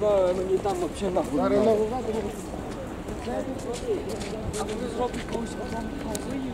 Да, мені там взагалі нахуй. Зараз новувати не буде. А коли зробить когось позицію?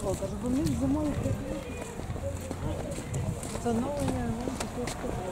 чого? Кажу, бо ми зимою приходимо. Встановлення, ну, також купили.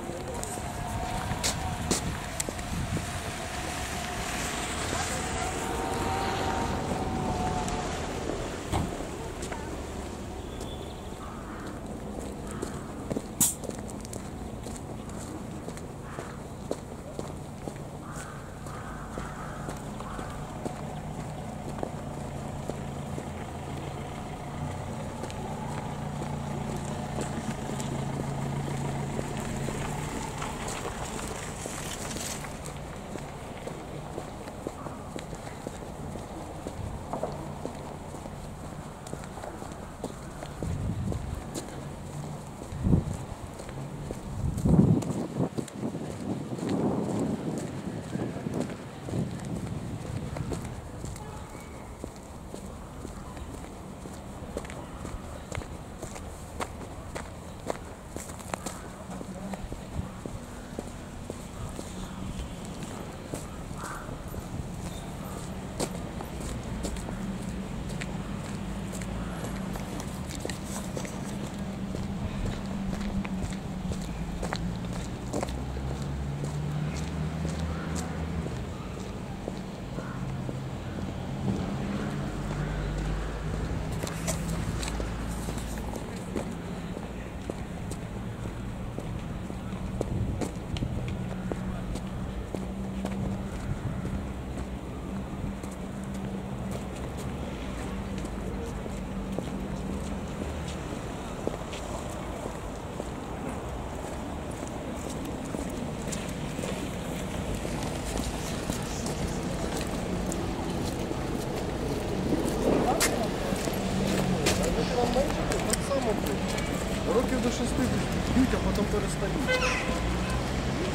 Років до 60 б'ють, а потім перестають.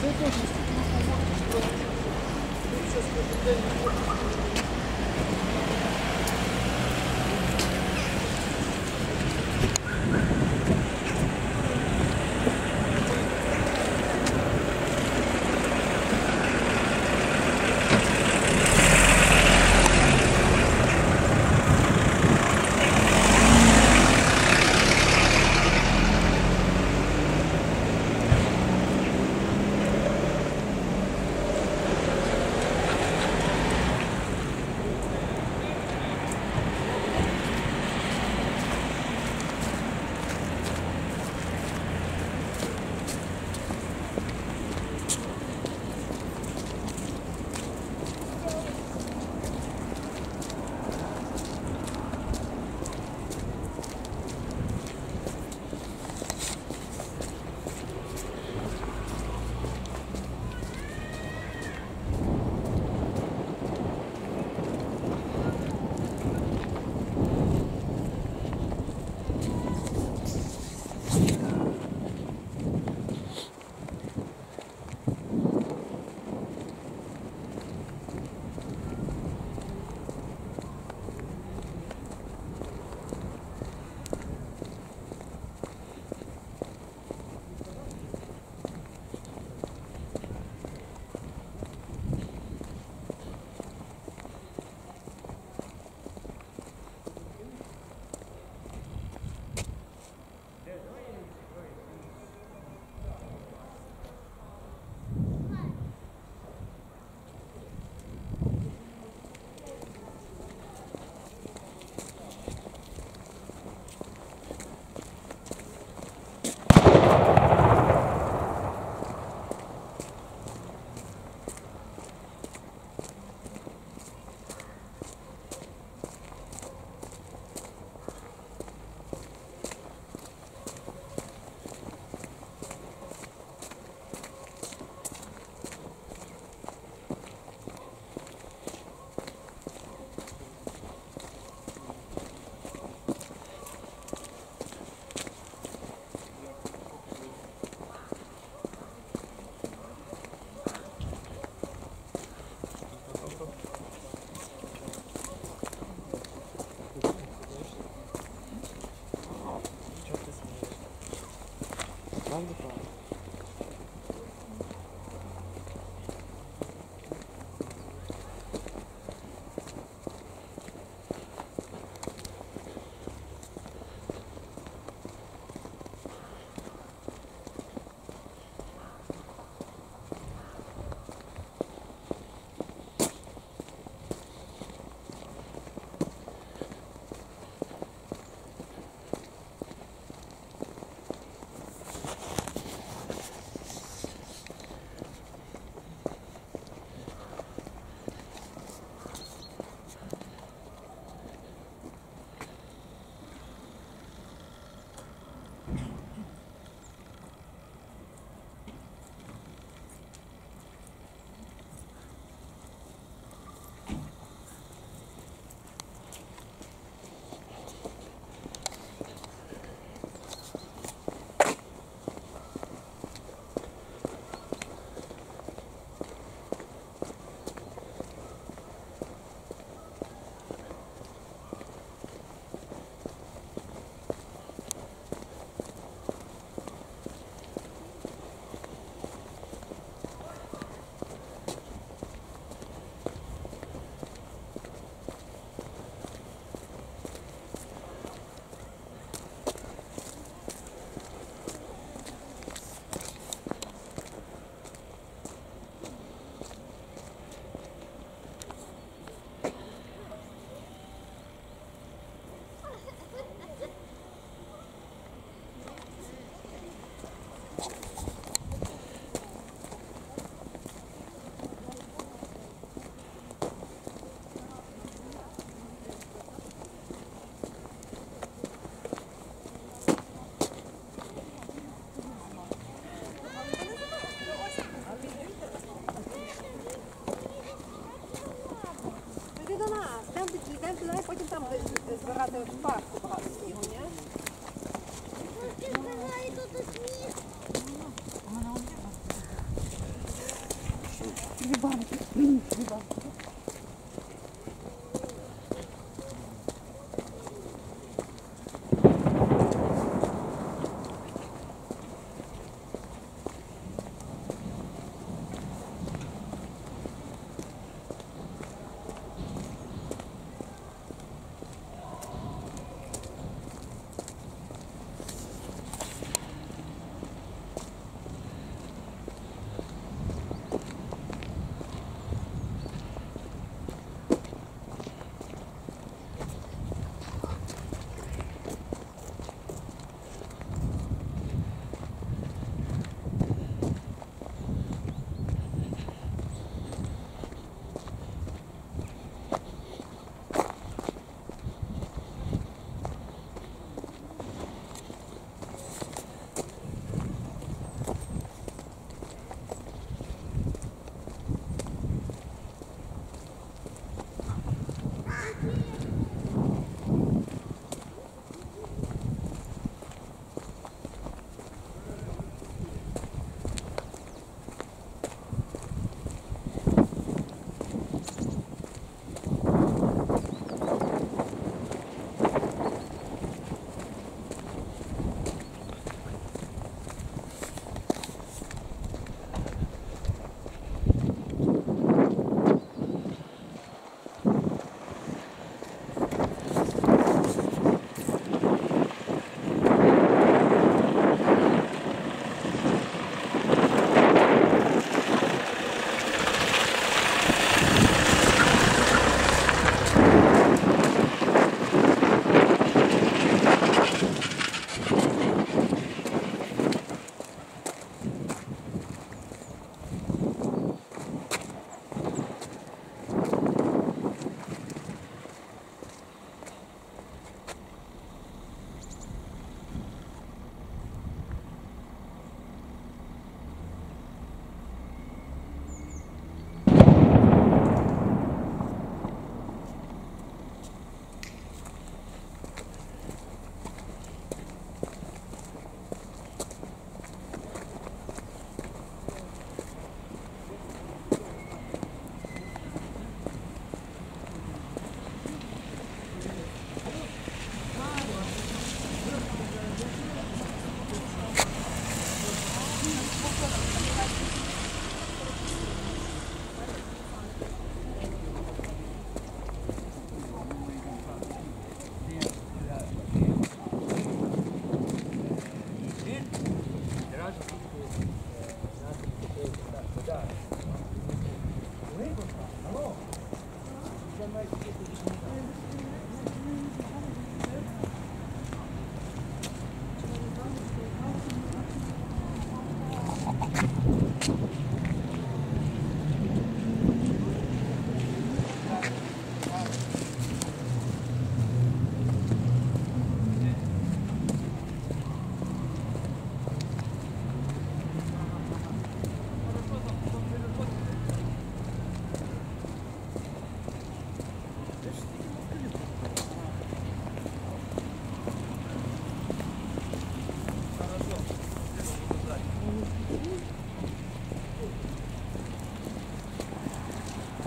Це теж історія. Две банки.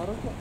Хорошо.